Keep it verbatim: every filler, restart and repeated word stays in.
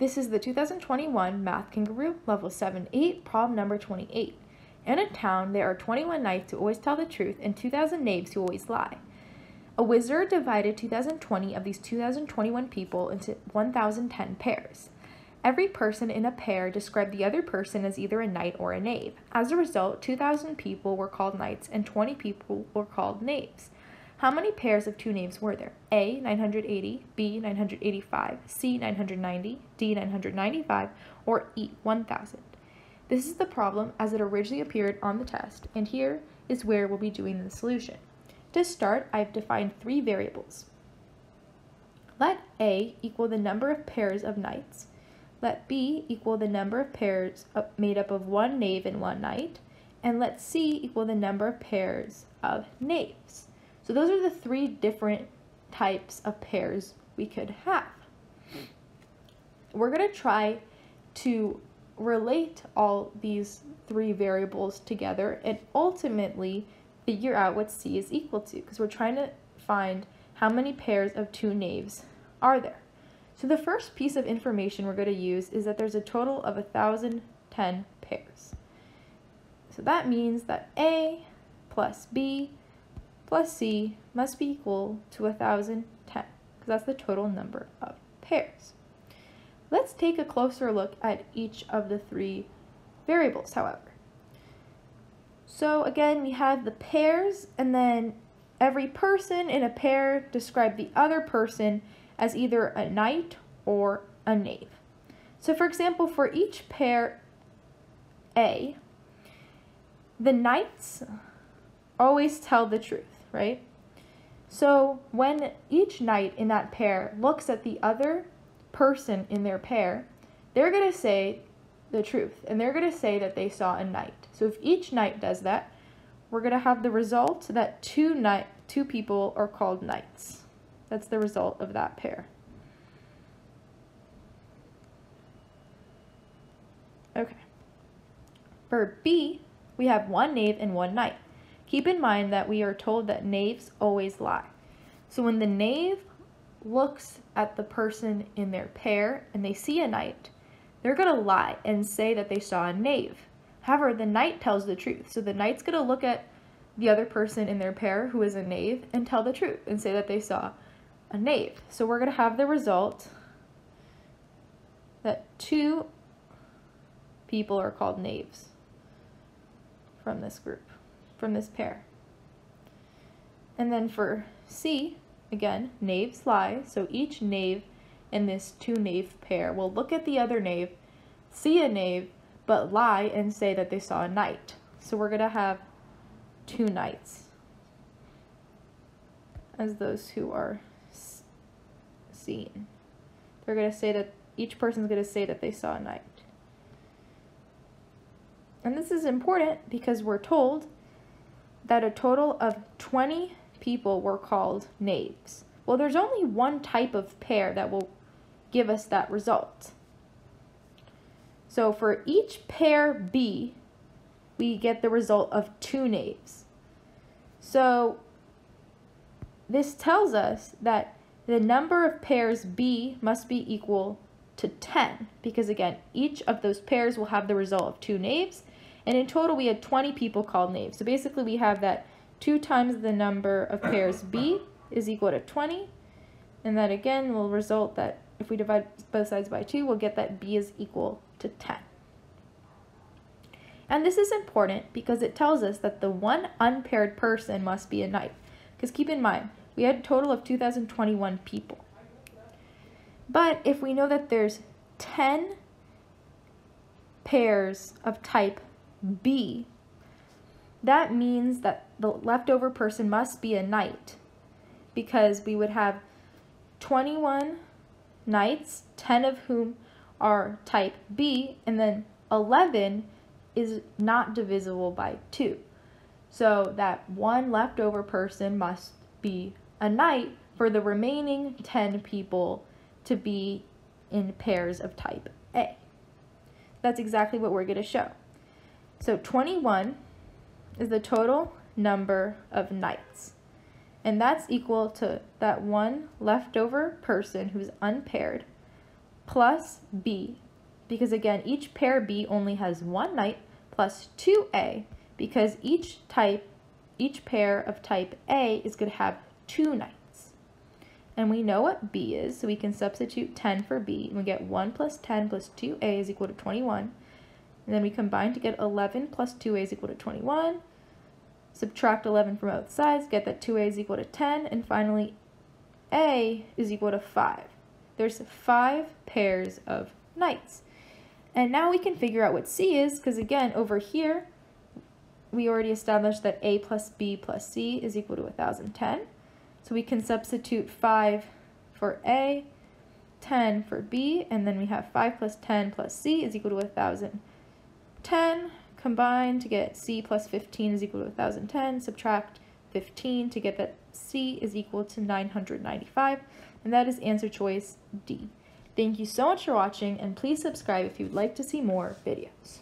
This is the two thousand twenty-one Math Kangaroo Level seven eight, problem number twenty-eight. In a town, there are twenty-one knights who always tell the truth and two thousand knaves who always lie. A wizard divided two thousand twenty of these two thousand twenty-one people into one thousand ten pairs. Every person in a pair described the other person as either a knight or a knave. As a result, two thousand people were called knights and twenty people were called knaves. How many pairs of two knaves were there? A, nine hundred eighty, B, nine hundred eighty-five, C, nine hundred ninety, D, nine hundred ninety-five, or E, one thousand. This is the problem as it originally appeared on the test, and here is where we'll be doing the solution. To start, I've defined three variables. Let A equal the number of pairs of knights. Let B equal the number of pairs made up of one knave and one knight. And let C equal the number of pairs of knaves. So those are the three different types of pairs we could have. We're going to try to relate all these three variables together and ultimately figure out what C is equal to, because we're trying to find how many pairs of two knaves are there. So the first piece of information we're going to use is that there's a total of one thousand ten pairs. So that means that A plus B plus C must be equal to one thousand ten, because that's the total number of pairs. Let's take a closer look at each of the three variables, however. So again, we have the pairs, and then every person in a pair described the other person as either a knight or a knave. So for example, for each pair A, the knights always tell the truth, right? So when each knight in that pair looks at the other person in their pair, they're going to say the truth, and they're going to say that they saw a knight. So if each knight does that, we're going to have the result that two knight two people are called knights. That's the result of that pair. Okay. For B, we have one knave and one knight. Keep in mind that we are told that knaves always lie. So when the knave looks at the person in their pair and they see a knight, they're going to lie and say that they saw a knave. However, the knight tells the truth. So the knight's going to look at the other person in their pair who is a knave and tell the truth and say that they saw a knave. So we're going to have the result that two people are called knaves from this group. From this pair. And then for C, again, knaves lie, so each knave in this two knave pair will look at the other knave, see a knave, but lie and say that they saw a knight. So we're going to have two knights as those who are seen. They're going to say that each person's going to say that they saw a knight. And this is important because we're told that a total of twenty people were called knaves. Well, there's only one type of pair that will give us that result. So for each pair B, we get the result of two knaves. So this tells us that the number of pairs B must be equal to ten, because again, each of those pairs will have the result of two knaves. And in total, we had twenty people called knaves. So basically, we have that two times the number of pairs B is equal to twenty. And that, again, will result that if we divide both sides by two, we'll get that B is equal to ten. And this is important because it tells us that the one unpaired person must be a knight. Because keep in mind, we had a total of two thousand twenty-one people. But if we know that there's ten pairs of type B, that means that the leftover person must be a knight, because we would have twenty-one knights, ten of whom are type B, and then eleven is not divisible by two. So that one leftover person must be a knight for the remaining ten people to be in pairs of type A. That's exactly what we're going to show. So twenty-one is the total number of knights, and that's equal to that one leftover person who's unpaired plus B, because again, each pair B only has one type, plus two A, because each type, each pair of type A is going to have two knights. And we know what B is, so we can substitute ten for B, and we get one plus ten plus two A is equal to twenty-one. And then we combine to get eleven plus two A is equal to twenty-one. Subtract eleven from both sides, get that two A is equal to ten, and finally A is equal to five. There's five pairs of knights. And now we can figure out what C is, because again, over here, we already established that A plus B plus C is equal to one thousand ten. So we can substitute five for A, ten for B, and then we have five plus ten plus C is equal to one thousand ten. Combine to get C plus fifteen is equal to one thousand ten. Subtract fifteen to get that C is equal to nine hundred ninety-five. And that is answer choice D. Thank you so much for watching, and please subscribe if you'd like to see more videos.